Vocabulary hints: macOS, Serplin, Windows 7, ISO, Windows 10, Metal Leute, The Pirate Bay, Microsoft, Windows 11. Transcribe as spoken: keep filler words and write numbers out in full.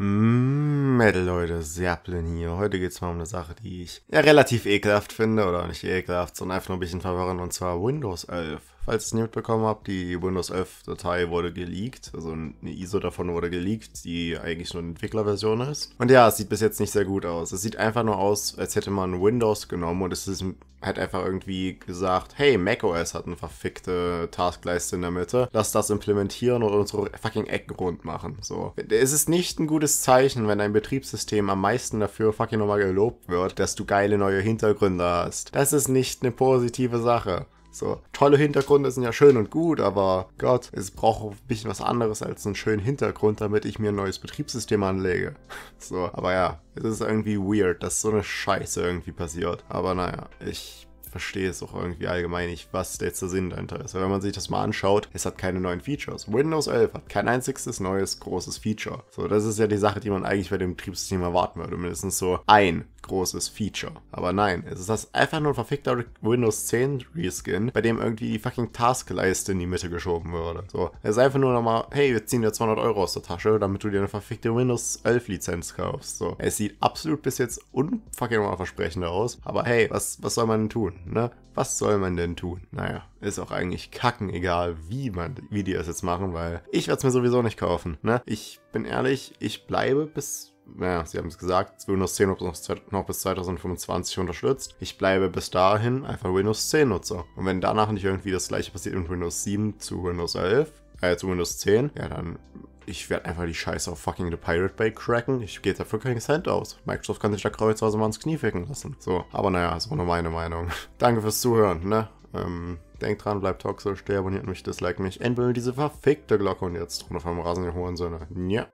Metal Leute, Serplin hier. Heute geht es mal um eine Sache, die ich ja relativ ekelhaft finde, oder nicht ekelhaft, sondern einfach nur ein bisschen verwirrend, und zwar Windows elf. Falls ihr es nicht mitbekommen habt, die Windows elf Datei wurde geleakt, also eine I S O davon wurde geleakt, die eigentlich nur eine Entwicklerversion ist. Und ja, es sieht bis jetzt nicht sehr gut aus. Es sieht einfach nur aus, als hätte man Windows genommen und es ist halt einfach irgendwie gesagt, hey, macOS hat eine verfickte Taskleiste in der Mitte, lass das implementieren und unsere fucking Ecken rund machen. So. Es ist nicht ein gutes Zeichen, wenn dein Betriebssystem am meisten dafür fucking nochmal gelobt wird, dass du geile neue Hintergründe hast. Das ist nicht eine positive Sache. So, tolle Hintergründe sind ja schön und gut, aber Gott, es braucht ein bisschen was anderes als einen schönen Hintergrund, damit ich mir ein neues Betriebssystem anlege. So, aber ja, es ist irgendwie weird, dass so eine Scheiße irgendwie passiert. Aber naja, ich verstehe es auch irgendwie allgemein nicht, was jetzt der Sinn dahinter ist. Weil wenn man sich das mal anschaut, es hat keine neuen Features. Windows elf hat kein einziges neues großes Feature. So, das ist ja die Sache, die man eigentlich bei dem Betriebssystem erwarten würde. Mindestens so ein großes Feature. Aber nein, es ist das einfach nur ein verfickter Windows zehn Reskin, bei dem irgendwie die fucking Taskleiste in die Mitte geschoben würde. So, es ist einfach nur nochmal, hey, wir ziehen dir zweihundert Euro aus der Tasche, damit du dir eine verfickte Windows elf Lizenz kaufst. So, es sieht absolut bis jetzt unfucking mal versprechender aus, aber hey, was, was soll man denn tun, ne? Was soll man denn tun? Naja, ist auch eigentlich kacken egal, wie man, wie die das jetzt machen, weil ich werde es mir sowieso nicht kaufen, ne? Ich bin ehrlich, ich bleibe bis... Naja, sie haben es gesagt, Windows zehn noch bis zweitausendfünfundzwanzig unterstützt. Ich bleibe bis dahin einfach Windows zehn Nutzer. Und wenn danach nicht irgendwie das gleiche passiert mit Windows sieben zu Windows elf, äh, zu Windows zehn, ja dann, ich werde einfach die Scheiße auf fucking The Pirate Bay cracken. Ich gebe dafür keinen Cent aus. Microsoft kann sich da kreuzweise mal ins Knie ficken lassen. So, aber naja, ist auch nur meine Meinung. Danke fürs Zuhören, ne? Ähm... Denkt dran, bleibt toxisch, deabonniert mich, disliked mich, entwürdigt diese verfickte Glocke und jetzt drunter vom Rasen in hohen Sinne. Nja.